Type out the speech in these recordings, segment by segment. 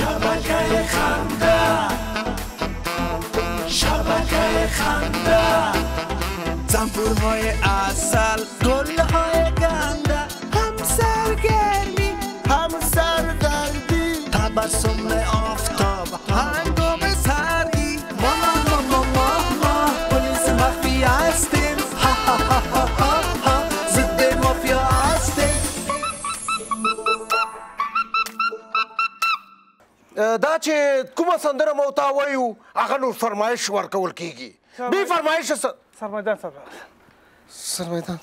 شبکه خنده، شبکه خنده، زنبورهای عسل، گلهای گنده، هم سرگرمی هم سردردی، تبسم آفتاب هنگام سردی. ما ما ما ما ما پلیس مخفی هستیم، ها ها ها ها ها ضد مافیا هستیم. دا چې کومه سندره مو ته وایو هغه نور فرمایش ورکول کیږي. بی فرمایش سرمایدان صاحب، سرمایدان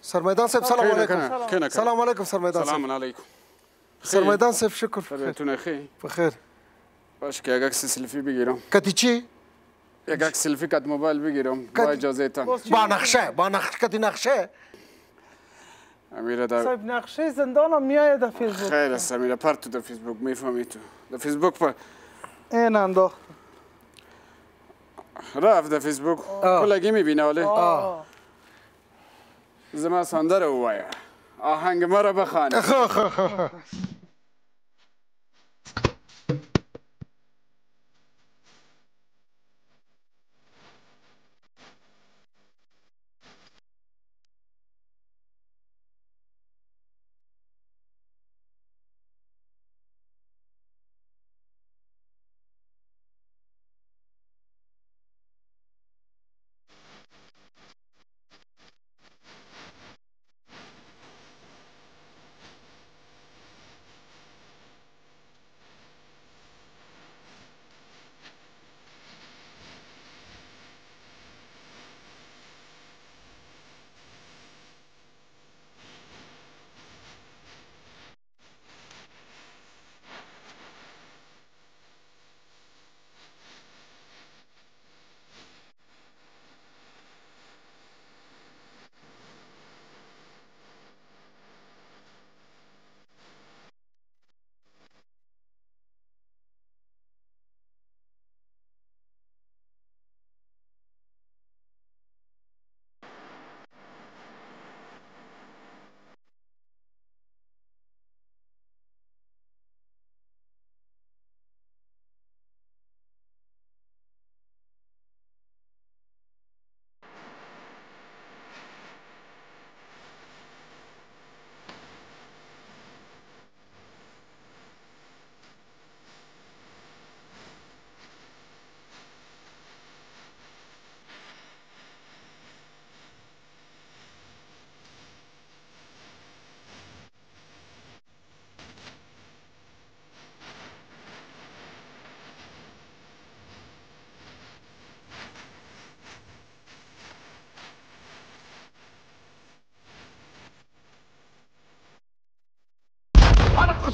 سرمایدان صاحب، سلام علیکم. سلام علیکم سرمایدان صاحب. سلام علیکم سرمایدان صاحب، شکر. خیرتون خیر؟ بخیر. باش که یک سلفی بگیرم. کتی چی؟ یک سلفی کت موبایل بگیرم با اجازه تان. با نقشه، با نقشه، کتی نقشه؟ امیر دار صاحب نقشه زندانم میآید در فیسبوک. خیر است امیر، پر تو در فیسبوک میفهمی تو. در فیسبوک پر این انداخت. رفت در فیسبوک. کلاگی میبینه ولی. زمان سندره اوایه. آهنگ مرا بخوان.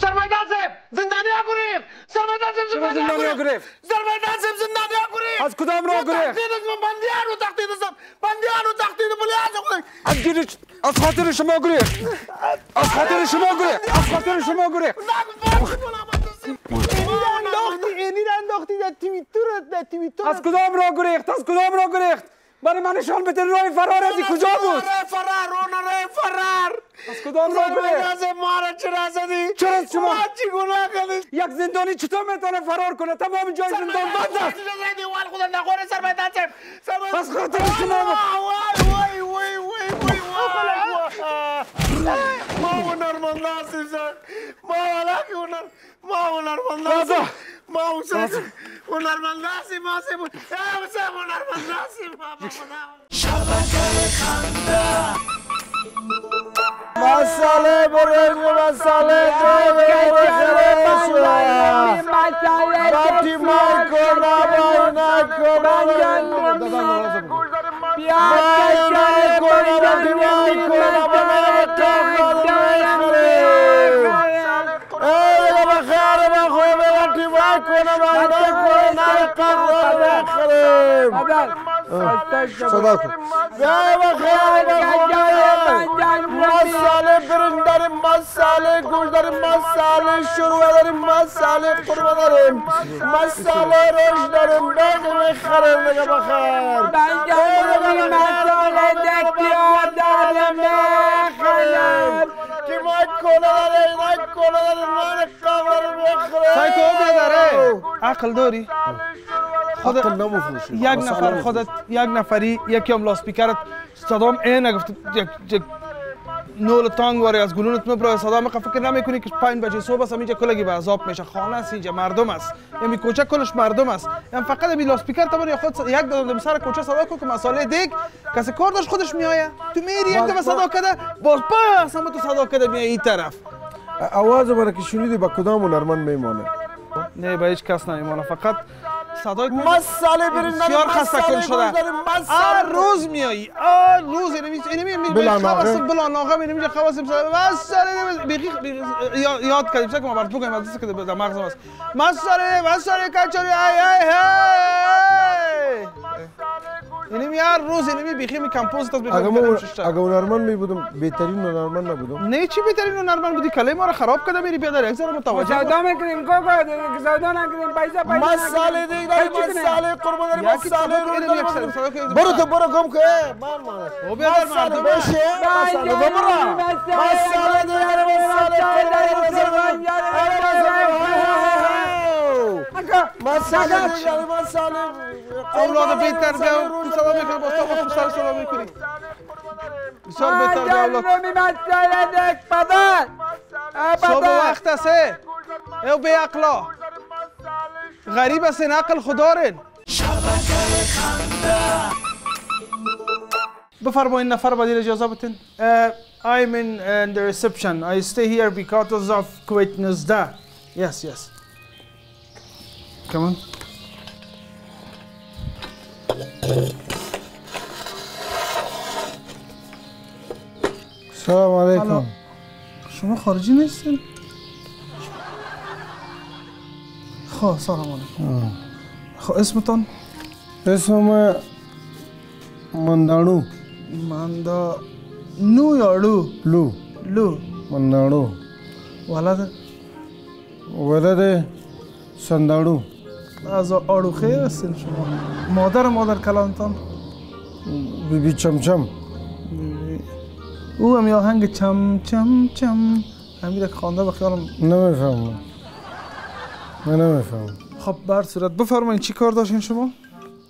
سرمایدان صاحب زندانی ها گریف! سرمایدان صاحب زندانی ها گریف! سرمایدان صاحب زندانی ها گریف! از کدام را گریف؟ بندیان رو تقدید هستم! بندیان رو تقدید بلیاز! از خاطر شما گریف! از خاطر شما گریف! از خاطر شما گریف! اینی را انداختی در توییترت! در توییترت! از کدام را گریفت! از کدام را گریفت! برای من نشان بده راه فرار از کجا بود؟ راه فرار از کدام راه بود؟ ما را چرا زدی؟ چرا شما؟ ما چی گناه کردیم؟ یک زندانی چطور میتونه فرار کنه؟ تمام جای زندان بند است. وای خدا نخوره سرمایه‌دار صاحب. پس خاطر شما وای وای وای وای ما هنرمند هستیم. ما علاقه هنر، ما هنرمند هستیم. ما هنرمند هستیم. ما هنرمند هستیم. شبکه خنده. مساله بریم مساله جوی بریم سویا. باتی مارکو نباید نکنیم. پیاز نکنیم باتی مارکو. صدا کن. جای بخیر بخیر. مساله برند داریم، مساله گوش داریم، مساله شروع داریم، مساله قربان داریم، مساله روش داریم. دنبال خیر نگه بخیر. بندیم مساله دکتر داریم بخیر. کی مای کنار داریم، مای کنار داریم، مال کامر بخیر. عقل داری؟ خودت نمیفروشی. یک نفر خودت یک نفری یکی هم لاسپیکرت صدام عین گفت یک نول تانگ واری از گلونت میبره صدام که فکر نمیکنی که 5 بجه صبح است اینجا کلگی به عذاب میشه. خانه است اینجا مردم است. یعنی کوچه کلش مردم است. یعنی فقط می لاسپیکر تو یا خود یک دادم سر کوچه صدا کو که مساله دیگ کسی کار داشت خودش میآیه. تو میری یک دفعه صدا کرده باز پس هم تو صدا کرده میای این طرف. آواز برای که شنیدی با کدام هنرمند میمانه؟ نه با هیچ کس نمیمانه فقط صدای مساله برین بسیار خسته کن شده هر روز میایی هر روز اینمی خواست بلان آقا اینمی خواست مساله یاد کردیم سکه ما برد بگویم از دست که در مغزم هست مساله کچاری ای ای ای اینمی هر روز اینمی بیخی می کمپوزت از بخونم ششتر اگه هنرمند می بودم بهترین هنرمند نبودم نه چی بهترین هنرمند بودی کلمه ما را خراب کرده میری بیادر یک ذره متوجه سودا میکنیم سودا نکنیم پیسه مساله دیگه مساله قربان داری مساله رو برو تو برو گم که او بیادر مردم بشه مساله برو مساله دیگه مساله قربان مساله دیگه مساله اولاد بهتر بیام تو صدا میکنم با صدا خود سر صدا میکنی بسیار بهتر بیام اولاد صبح وقت است ایو بی عقلا غریب است این عقل خدارن بفرمایین نفر بدیل اجازه بتین I'm in the reception I stay here because of Kuwait Nizda yes come on سلام علیکم شما خارجی نیستین؟ خب سلام علیکم خب اسمتان؟ اسم مندانو مندانو یا لو؟ لو مندانو ولد؟ ولد سندانو از آرو خیر هستین شما مادر کلانتان بیبی چمچم او همی آهنگ چمچم همین که خوانده به خیالم نمیفهمم من نمیفهمم خب بر صورت بفرمایید چی کار داشتین شما؟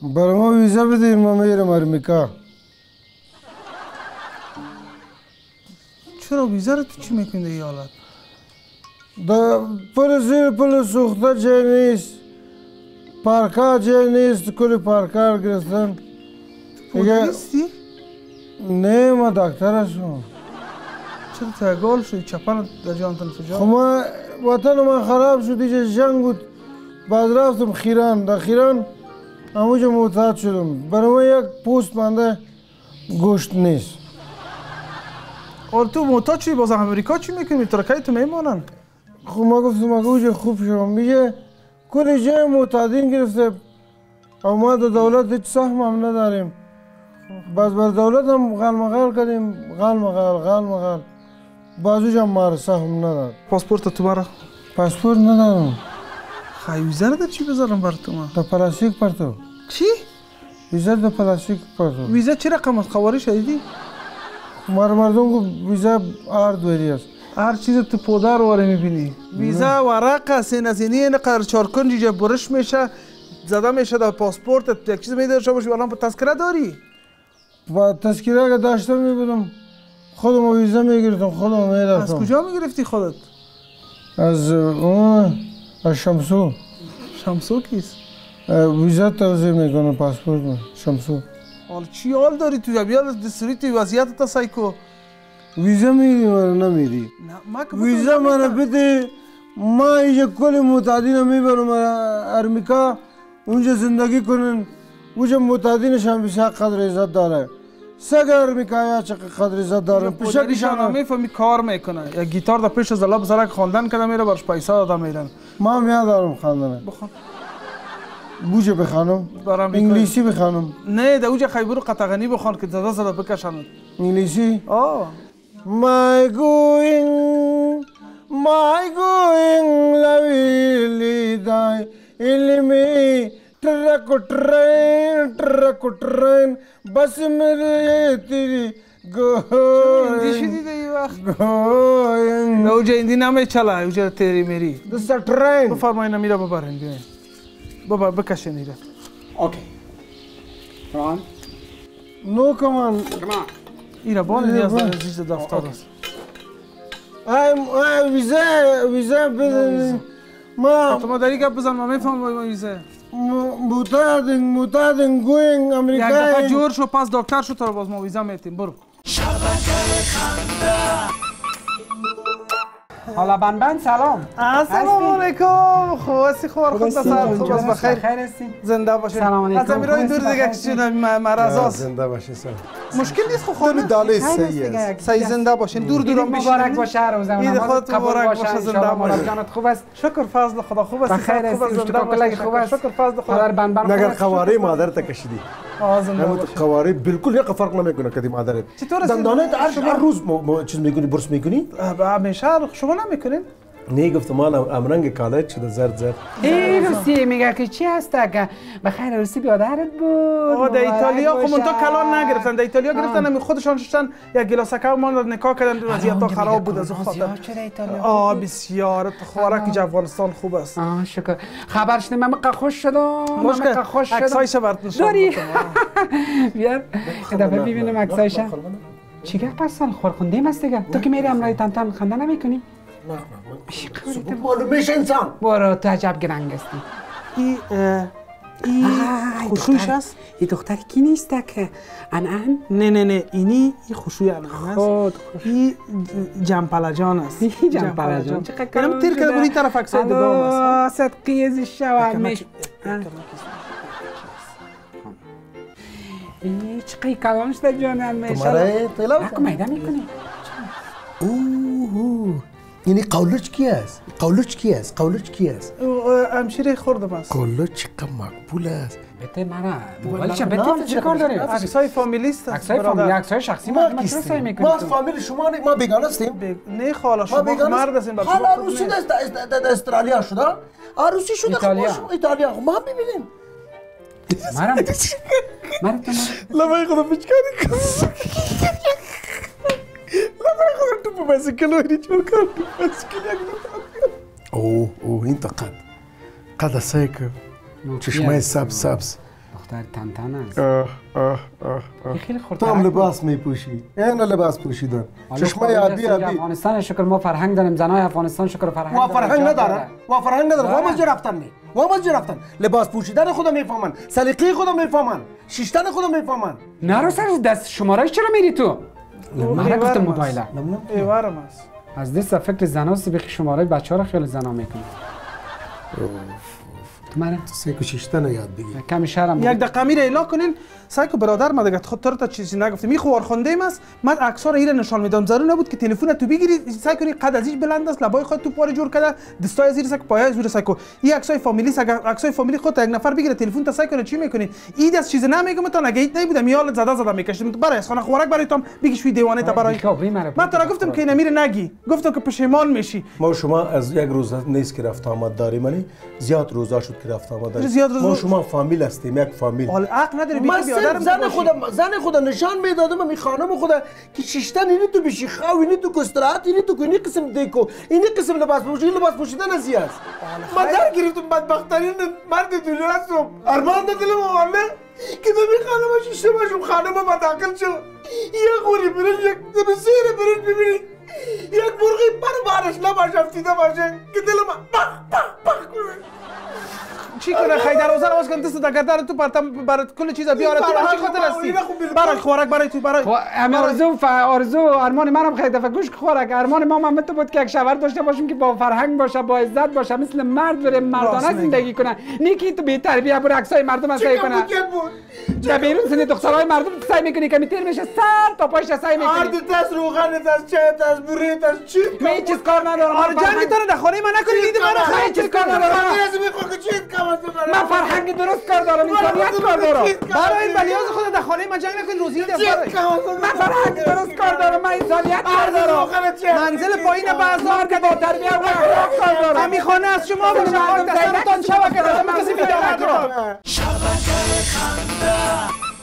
برای ما ویزا بدین ما میرم امریکا چرا ویزا رو تو چی میکنید این حالت؟ در پل زیر پل سوخته جای نیست پارکا جای نیست کلی پارکار گرفتن پولیستی؟ نه ما دکتر هستم چرا ترگال شد؟ چپن در جانتن فجار؟ خب من وطن من خراب شد اینجا جنگ بود بعد رفتم خیران در خیران همونجا معتاد شدم برای من یک پوست مانده گوشت نیست آره تو معتاد شدی باز امریکا چی میکنی؟ ترکایی تو میمانن؟ خب ما گفتم اگه اونجا خوب شدم میگه کلی جای معتادین گرفته او ما در دولت هیچ سهم هم نداریم باز بر دولت هم غلمغل کردیم غلمغل بازوش هم مار سهم ندار پاسپورت تو برا؟ پاسپورت ندارم خواهی ویزا را در چی بذارم بر تو ما؟ در پلاستیک بر تو چی؟ ویزا در پلاستیک بر تو ویزا چی رقم است؟ خواری شدیدی؟ مردم گفت ویزا $2 است هر چیز تو پودر واره میبینی ویزا ورق است این از اینی اینقدر چارکنج جا برش میشه زده میشه در پاسپورت یک چیز میدارشه باشی الان تذکره داری؟ با تذکره اگه داشته میبودم خودم ویزا میگرفتم خودم میرفتم از کجا میگرفتی خودت؟ از اون از شمسو شمسو کیست؟ ویزا توضیح میکنه پاسپورت من شمسو حال چی حال داری تو جا بیال دستوریتی وضعیت تا سایکو ویزا میری من نمیری ویزا من بده ما اینجا کل معتادین میبرم امریکا اونجا زندگی کنن اونجا معتادینش هم بشه قدر عزت داره سگ امریکایی چه قدر عزت داره پیشکشان میفهمی کار میکنن یا گیتار دا پیش از لب زرک خواندن کردم میره برش پیسه دادم میرن ما هم یاد دارم خواندن بخون بوجه بخوانم انگلیسی بخوانم نه دا اوجه خیبرو قطغنی بخوان که زده زده بکشن انگلیسی آه my going lovely die ilme truck train bas mere teri going going اوجه هندی نمی چلا اوجه تیری میری دوستا train بفرماینا میرا ببر هندی بابا بكشن هنا. اوكي. كمان. نو كمان. كمان. إيه بون اللي أصلا زيزة دفترس. أي ويزا بدل ما. طب ما داريك بزن ما مفهم ويزا. متادن گوین امریکایی. یه دفعه جور شو پس دکتر شو تو رو باز ما ویزا میتیم برو. حالا بنبند سلام. سلام علیکم. خوب هستی خوار خود سلام. خوب از بخیر. خیر هستی. زنده باشی. سلام علیکم. از امیرای دور دیگه کشیدن مرزاست. زنده باشی سلام. مشکل نیست خو خود دالی سیه. سی زنده باشین دور دورم بشین. مبارک باشه روزم. اید خود مبارک باشه زنده باشی. جانت خوب است. شکر فضل خدا خوب است. خیر هستی. شکر خوب است. شکر فضل خدا. حالا بنبند. نگر خواری مادر تکشیدی. همون قواره بالکل یک فرق نمیکنه کدیم عادت. چطور؟ دندانت هر روز چیز میکنی برس میکنی؟ همیشه شما نمیکنین؟ نه گفتم من امرنگ کالج شده زرد زرد. ای روسی میگه که چی هست اگه بخیر روسی بیادرت بود. آه در ایتالیا خب منطقه کلان نگرفتن در ایتالیا گرفتن نمی خودشان شدن یک گلاسه که ما نکاح کردن از یه تا خراب بود از خاطر. آه بسیار خوراک جو افغانستان خوب است. آه شکر خبرش نمی من خوش شدم. من خوش شدم. عکسایش برات نشون دادم. بیار دفعه ببینم عکسایش. چیکار پسال خورخنده ماست دیگه تو که میری امرای تنتم خنده نمیکنی؟ نه نه من میشه انسان برو تو عجب گرنگ استی ای خوشویش هست؟ ای دختر کی نیسته که انعن؟ نه نه نه اینی خوشوی انعن هست ای جنپلجان هست ای جنپلجان چقدر کنم اینم تیر که بری طرف اکسای دگام هست الو صدقی از شوامش ای چقدر کلام شده جانم میشه تمره طلاو کنم حکم ایده میکنی اوه یعنی قولوچ کی است؟ قولوچ کی است؟ قولوچ کی است؟ امشیره خوردم است. قولوچ که مقبول است. بته مرا. ولی چه بته چه کار داریم؟ عکسای فامیلی است. عکسای فامیلی، عکسای شخصی ما کیست؟ ما از فامیل شما نه ما بیگانه هستیم. نه خاله شما مرد هستیم. حالا روسی دست استرالیا شده؟ روسی شده خب ایتالیا ما هم ببینیم. مرا مرا لبای خدا پیچکاری کن. تو بسیکل هایی چون کار بسیکلی اگر اوه این تقد قد سایکو چشمای سبز دختر تنتن است خیلی خورده تو هم لباس میپوشی این لباس پوشیدن چشمای عادی افغانستان شکر ما فرهنگ داریم زنای افغانستان شکر فرهنگ ما فرهنگ ندارن ما فرهنگ ندارن وامز رفتن می وامز رفتن لباس پوشیدن خودم میفهمن سلیقه خودم میفهمن شیشتن خودم میفهمن نرو سر دست شمارهش چرا میری تو من گفتم موبایل ایوارم است از دست فکر زناست به شماره بچه‌ها رو خیلی زنا میکنه تو من سه کوششتن یاد بگیر کمی شرم یک دقیقه میره اله کنین سایکو برادر ما دیگه خود تو چیزی نگفتم این خوارخونده‌ام است من عکس‌ها رو ایران نشون میدم ضرور نبود که تلفن تو بگیری سایکو قد ازش بلند است لبای خود تو پاره جور کرده دستای زیر سایکو پایای زیر سایکو این عکسای فامیلی سایکو عکسای فامیلی خود یک نفر بگیره تلفن تا سایکو چی میکنین این دست چیز نمیگم تو نگید نبودم یال زده میکشیدم تو برای خانه خوراک برای تو بگی شوی دیوانه تا برای من تو گفتم که نمیره نگی گفتم که پشیمان میشی ما شما از یک روز نیست که رفت آمد داری من زیاد روزا شد که رفت آمد داری ما شما فامیل هستیم یک فامیل حق نداری زن خودم نشان میدادم امی خانم خودم که ششتن اینی تو بشی خاو اینی تو گستراحت اینی تو اینی قسم دیکو اینی قسم لباس پوشی لباس پوشیدن از یاس من در گرفتم بدبخترین مرد دنیا هستم ارمان دلم والله که دمی خانم شیشه باشم خانم ما داخل شو یه خوری برن یک دمی سیر برن ببینی یک مرغی پر بارش لباس افتیده باشه که دلم پخ پخ پخ چی کنه خیدر روزه رو باز کنه دست دگردر تو پرتم برات کل چیزا بیاره تو چی خاطر هستی برای خوراک برای تو برای آرزو ارمان منم خیلی دفعه گوش خوراک ارمان ما هم بود که یک شوهر داشته باشیم که با فرهنگ باشه با عزت باشه مثل مرد بره مردانه زندگی کنه نیکی تو بی تربیه بر عکسای مردم اسای کنه در بیرون سن دخترای مردم سعی میکنی کمی تیر میشه سر تا پایش سعی میکنی آرد دست روغن دست چت از بریت از چی من چیز کار ندارم آرجان تو در خونه من نکنی دید من خیلی چیز کار ندارم من فرهنگ درست کار دارم انسانیت کار دارم برای این بلیاز خود در خانه من جنگ نکنید روزی من فرهنگ درست کار دارم من انسانیت کار دارم منزل پایین بازار که با تربیه و اخلاق کار دارم همین خانه از شما به مردم زیدتان شبکه خنده شبکه خنده